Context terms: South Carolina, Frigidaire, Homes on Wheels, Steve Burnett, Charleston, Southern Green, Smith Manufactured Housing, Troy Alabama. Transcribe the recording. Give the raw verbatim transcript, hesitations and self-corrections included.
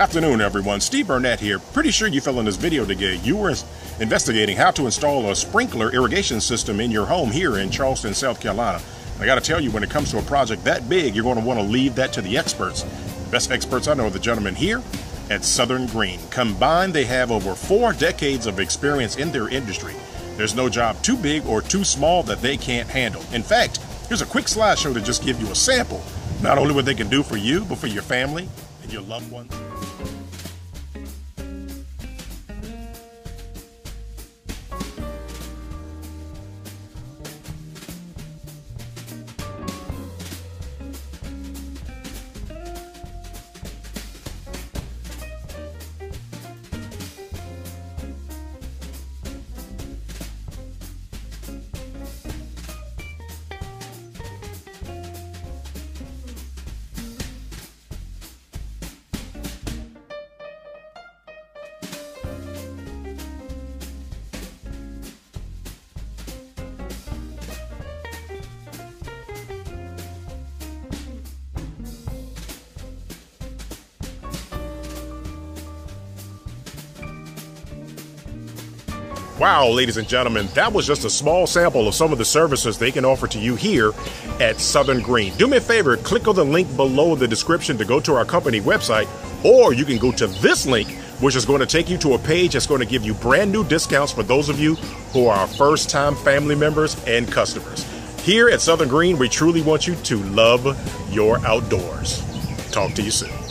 Afternoon, everyone. Steve Burnett here. Pretty sure you fell in this video today. You were investigating how to install a sprinkler irrigation system in your home here in Charleston, South Carolina. I gotta tell you, when it comes to a project that big, you're gonna wanna leave that to the experts. The best experts I know are the gentlemen here at Southern Green. Combined, they have over four decades of experience in their industry. There's no job too big or too small that they can't handle. In fact, here's a quick slideshow to just give you a sample, not only what they can do for you, but for your family and your loved ones. Wow, ladies and gentlemen, that was just a small sample of some of the services they can offer to you here at Southern Green. Do me a favor, click on the link below the description to go to our company website, or you can go to this link, which is going to take you to a page that's going to give you brand new discounts for those of you who are our first-time family members and customers. Here at Southern Green, we truly want you to love your outdoors. Talk to you soon.